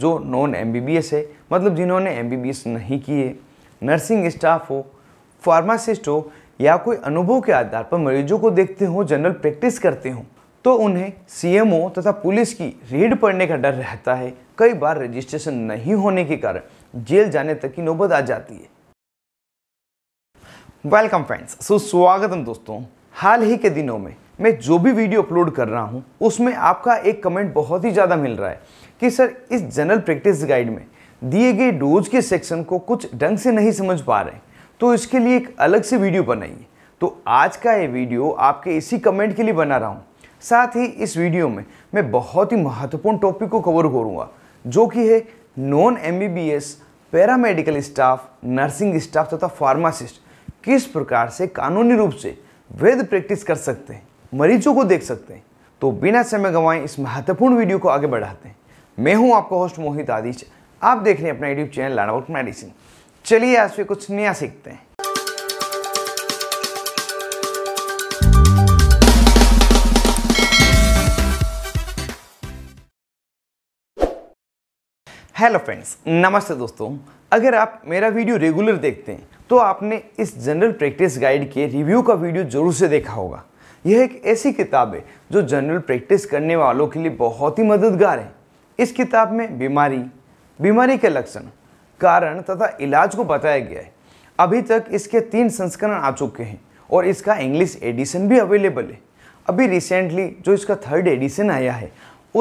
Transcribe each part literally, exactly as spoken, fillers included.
जो non MBBS है, मतलब जिन्होंने एमबीबीएस नहीं किए, नर्सिंग स्टाफ हो, फार्मासिस्ट हो या कोई अनुभव के आधार पर मरीजों को देखते हो, जनरल प्रैक्टिस करते हो, तो उन्हें सीएमओ तथा पुलिस की रेड पड़ने का डर रहता है। कई बार रजिस्ट्रेशन नहीं होने के कारण जेल जाने तक की नौबत आ जाती है। वेलकम फ्रेंड्स, सो स्वागतम दोस्तों। हाल ही के दिनों में मैं जो भी वीडियो अपलोड कर रहा हूं उसमें आपका एक कमेंट बहुत ही ज़्यादा मिल रहा है कि सर इस जनरल प्रैक्टिस गाइड में दिए गए डोज के सेक्शन को कुछ ढंग से नहीं समझ पा रहे, तो इसके लिए एक अलग से वीडियो बनाइए। तो आज का ये वीडियो आपके इसी कमेंट के लिए बना रहा हूँ। साथ ही इस वीडियो में मैं बहुत ही महत्वपूर्ण टॉपिक को कवर करूँगा जो कि है non MBBS paramedical staff, nursing staff तथा फार्मासिस्ट किस प्रकार से कानूनी रूप से वैध प्रैक्टिस कर सकते हैं, मरीजों को देख सकते हैं। तो बिना समय गंवाए इस महत्वपूर्ण वीडियो को आगे बढ़ाते हैं। मैं हूं आपका होस्ट मोहित दादीच, आप देख रहे हैं अपना YouTube channel learn about medicine. चलिए आज से कुछ नया सीखते हैं। हेलो फ्रेंड्स, नमस्ते दोस्तों। अगर आप मेरा वीडियो रेगुलर देखते हैं तो आपने इस जनरल प्रैक्टिस गाइड के रिव्यू का वीडियो जरूर से देखा होगा। यह एक ऐसी किताब है जो जनरल प्रैक्टिस करने वालों के लिए बहुत ही मददगार है। इस किताब में बीमारी, बीमारी के लक्षण, कारण तथा इलाज को बताया गया है। अभी तक इसके तीन संस्करण आ चुके हैं और इसका इंग्लिश एडिशन भी अवेलेबल है। अभी रिसेंटली जो इसका थर्ड एडिशन आया है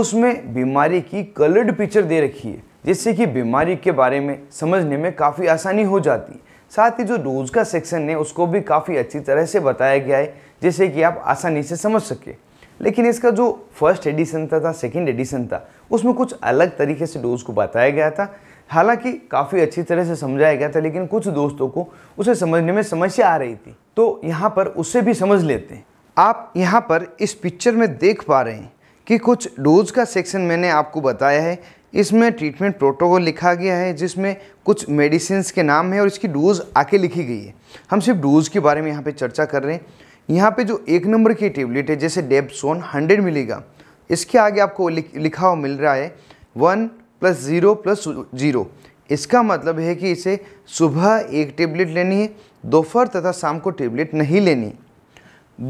उसमें बीमारी की कलर्ड पिक्चर दे रखी है, जिससे कि बीमारी के बारे में समझने में काफ़ी आसानी हो जाती है। साथ ही जो डोज का सेक्शन है उसको भी काफ़ी अच्छी तरह से बताया गया है, जैसे कि आप आसानी से समझ सकें। लेकिन इसका जो फर्स्ट एडिशन था, सेकंड एडिशन था, उसमें कुछ अलग तरीके से डोज को बताया गया था। हालांकि काफ़ी अच्छी तरह से समझाया गया था, लेकिन कुछ दोस्तों को उसे समझने में समस्या आ रही थी, तो यहाँ पर उससे भी समझ लेते हैं। आप यहाँ पर इस पिक्चर में देख पा रहे हैं कि कुछ डोज का सेक्शन मैंने आपको बताया है। इसमें ट्रीटमेंट प्रोटोकॉल लिखा गया है, जिसमें कुछ मेडिसिन्स के नाम है और इसकी डोज आके लिखी गई है। हम सिर्फ डोज के बारे में यहाँ पे चर्चा कर रहे हैं। यहाँ पे जो एक नंबर की टेबलेट है, जैसे डेप्सोन हंड्रेड मिलेगा, इसके आगे आपको लिखा हुआ मिल रहा है one plus zero plus zero. इसका मतलब है कि इसे सुबह एक टेबलेट लेनी है, दोपहर तथा शाम को टेबलेट नहीं लेनी।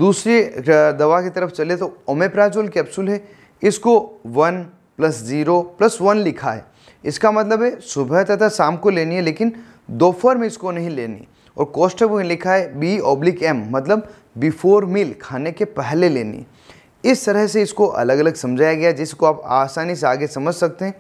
दूसरी दवा की तरफ चले तो ओमेप्राजोल कैप्सूल है, इसको one plus zero plus one लिखा है। इसका मतलब है सुबह तथा शाम को लेनी है, लेकिन दोपहर में इसको नहीं लेनी। और कोष्ठक में लिखा है बी ओब्लिक एम, मतलब बिफोर मील, खाने के पहले लेनी। इस तरह से इसको अलग अलग समझाया गया, जिसको आप आसानी से आगे समझ सकते हैं।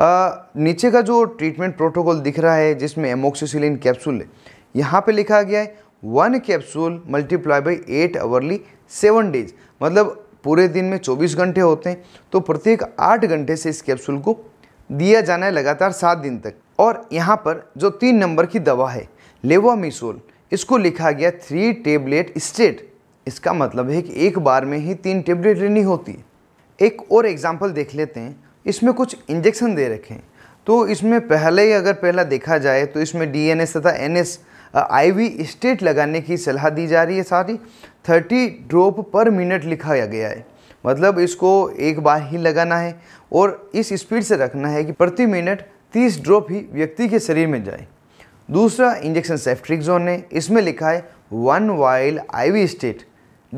आ, नीचे का जो ट्रीटमेंट प्रोटोकॉल दिख रहा है, जिसमें एमोक्सिसिलिन कैप्सूल है, यहाँ पर लिखा गया है one capsule multiply by eight hourly seven days, मतलब पूरे दिन में चौबीस घंटे होते हैं, तो प्रत्येक आठ घंटे से इस कैप्सूल को दिया जाना है, लगातार सात दिन तक। और यहाँ पर जो तीन नंबर की दवा है लेवामिसोल, इसको लिखा गया थ्री टेबलेट स्टेट। इसका मतलब है कि एक बार में ही तीन टेबलेट लेनी होती है। एक और एग्जाम्पल देख लेते हैं। इसमें कुछ इंजेक्शन दे रखे हैं, तो इसमें पहले ही अगर पहला देखा जाए तो इसमें डी एन एस तथा एन एस आईवी स्टेट लगाने की सलाह दी जा रही है। सारी थर्टी ड्रॉप पर मिनट लिखा गया है, मतलब इसको एक बार ही लगाना है और इस स्पीड से रखना है कि प्रति मिनट तीस ड्रॉप ही व्यक्ति के शरीर में जाए। दूसरा इंजेक्शन सेफ्ट्रिक्सोन है, इसमें लिखा है one vial IV stat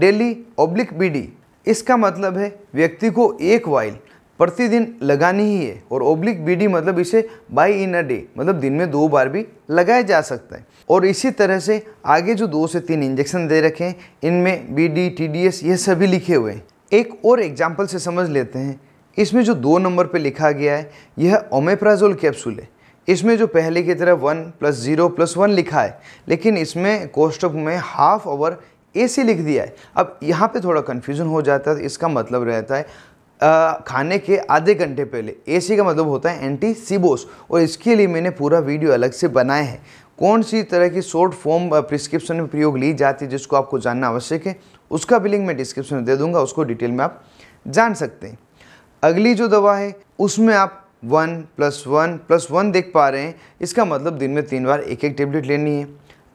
daily oblique BD. इसका मतलब है व्यक्ति को एक वाइल प्रतिदिन लगानी ही है, और ओब्लिक बीडी मतलब इसे बाई इन अ डे, मतलब दिन में दो बार भी लगाया जा सकता है। और इसी तरह से आगे जो दो से तीन इंजेक्शन दे रखे हैं, इनमें बीडी, टीडीएस, ये सभी लिखे हुए हैं। एक और एग्जाम्पल से समझ लेते हैं। इसमें जो दो नंबर पे लिखा गया है यह ओमेप्राजोल कैप्सूल है। इसमें जो पहले की तरह one plus zero plus one लिखा है, लेकिन इसमें कोष्टक में हाफ आवर एसी लिख दिया है। अब यहाँ पर थोड़ा कन्फ्यूज़न हो जाता है। इसका मतलब रहता है आ, खाने के आधे घंटे पहले। एसी का मतलब होता है एंटी सीबोस, और इसके लिए मैंने पूरा वीडियो अलग से बनाया है। कौन सी तरह की शॉर्ट फॉर्म प्रिस्क्रिप्शन में प्रयोग ली जाती है, जिसको आपको जानना आवश्यक है, उसका भी लिंक मैं डिस्क्रिप्शन में दे दूंगा, उसको डिटेल में आप जान सकते हैं। अगली जो दवा है उसमें आप one plus one plus one देख पा रहे हैं। इसका मतलब दिन में तीन बार एक एक टेबलेट लेनी है।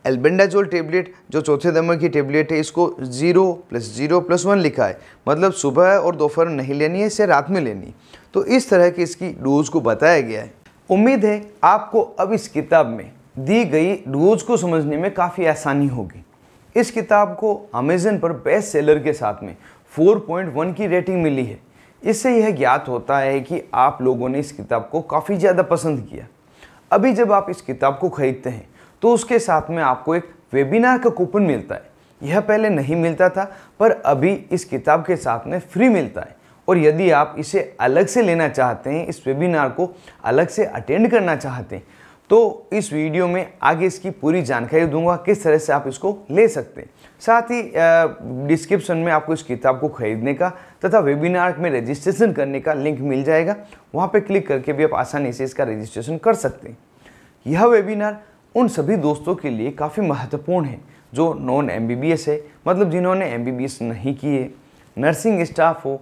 एल्बेंडाजोल टेबलेट जो चौथे नंबर की टेबलेट है इसको zero plus zero plus one लिखा है, मतलब सुबह और दोपहर नहीं लेनी है, इसे रात में लेनी। तो इस तरह की इसकी डोज को बताया गया है। उम्मीद है आपको अब इस किताब में दी गई डोज को समझने में काफ़ी आसानी होगी। इस किताब को अमेज़न पर बेस्ट सेलर के साथ में चार पॉइंट एक की रेटिंग मिली है। इससे यह ज्ञात होता है कि आप लोगों ने इस किताब को काफ़ी ज़्यादा पसंद किया। अभी जब आप इस किताब को खरीदते हैं तो उसके साथ में आपको एक वेबिनार का कूपन मिलता है। यह पहले नहीं मिलता था, पर अभी इस किताब के साथ में फ्री मिलता है। और यदि आप इसे अलग से लेना चाहते हैं, इस वेबिनार को अलग से अटेंड करना चाहते हैं, तो इस वीडियो में आगे इसकी पूरी जानकारी दूंगा किस तरह से आप इसको ले सकते हैं। साथ ही डिस्क्रिप्शन में आपको इस किताब को खरीदने का तथा वेबिनार में रजिस्ट्रेशन करने का लिंक मिल जाएगा। वहाँ पर क्लिक करके भी आप आसानी से इसका रजिस्ट्रेशन कर सकते हैं। यह वेबिनार उन सभी दोस्तों के लिए काफ़ी महत्वपूर्ण है जो नॉन एमबीबीएस है, मतलब जिन्होंने एमबीबीएस नहीं किए, नर्सिंग स्टाफ हो,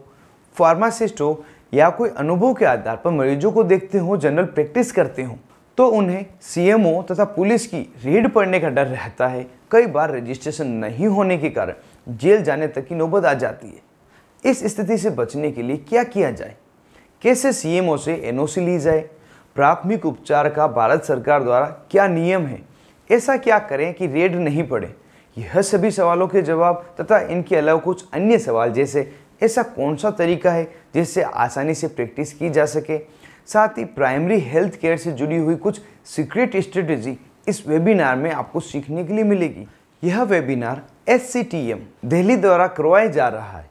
फार्मासिस्ट हो, या कोई अनुभव के आधार पर मरीजों को देखते हो, जनरल प्रैक्टिस करते हो, तो उन्हें सीएमओ तथा पुलिस की रेड पड़ने का डर रहता है। कई बार रजिस्ट्रेशन नहीं होने के कारण जेल जाने तक की नौबत आ जाती है। इस स्थिति से बचने के लिए क्या किया जाए, कैसे सीएमओ से एनओसी ली जाए, प्राथमिक उपचार का भारत सरकार द्वारा क्या नियम है, ऐसा क्या करें कि रेड नहीं पड़े, यह सभी सवालों के जवाब तथा इनके अलावा कुछ अन्य सवाल जैसे ऐसा कौन सा तरीका है जिससे आसानी से प्रैक्टिस की जा सके। साथ ही प्राइमरी हेल्थ केयर से जुड़ी हुई कुछ सीक्रेट स्ट्रेटेजी इस वेबिनार में आपको सीखने के लिए मिलेगी। यह webinar S C T M Delhi द्वारा करवाया जा रहा है।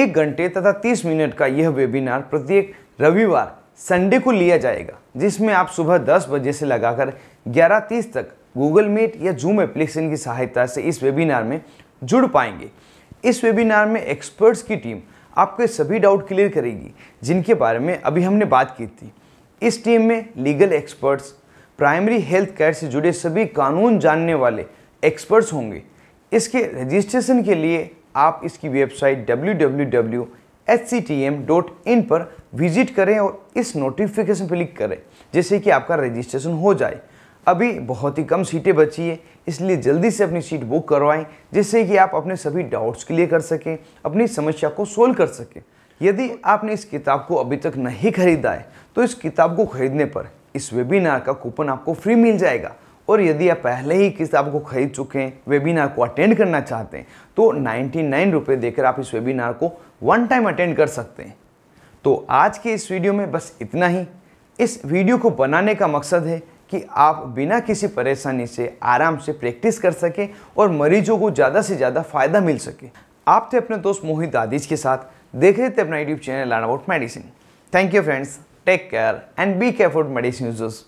एक घंटे तथा तीस मिनट का यह वेबिनार प्रत्येक रविवार संडे को लिया जाएगा, जिसमें आप सुबह दस बजे से लगाकर ग्यारह तीस तक गूगल मीट या जूम एप्लीकेशन की सहायता से इस वेबिनार में जुड़ पाएंगे। इस वेबिनार में एक्सपर्ट्स की टीम आपके सभी डाउट क्लियर करेगी जिनके बारे में अभी हमने बात की थी। इस टीम में legal experts, primary health care से जुड़े सभी कानून जानने वाले एक्सपर्ट्स होंगे। इसके रजिस्ट्रेशन के लिए आप इसकी website W W W dot H C T M dot in पर विजिट करें और इस नोटिफिकेशन पर क्लिक करें जिससे कि आपका रजिस्ट्रेशन हो जाए। अभी बहुत ही कम सीटें बची है, इसलिए जल्दी से अपनी सीट बुक करवाएं जिससे कि आप अपने सभी डाउट्स क्लियर कर सकें, अपनी समस्या को सोल्व कर सकें। यदि आपने इस किताब को अभी तक नहीं खरीदा है तो इस किताब को खरीदने पर इस वेबिनार का कूपन आपको फ्री मिल जाएगा। और यदि आप पहले ही किताब को खरीद चुके हैं, वेबिनार को अटेंड करना चाहते हैं, तो नाइन्टी नाइन रुपये देकर आप इस वेबिनार को वन टाइम अटेंड कर सकते हैं। तो आज के इस वीडियो में बस इतना ही। इस वीडियो को बनाने का मकसद है कि आप बिना किसी परेशानी से आराम से प्रैक्टिस कर सकें और मरीजों को ज़्यादा से ज़्यादा फ़ायदा मिल सके। आप थे अपने दोस्त मोहित दादीच के साथ, देख रहे थे अपना YouTube channel learn about medicine. Thank you friends, take care and be careful medicine users.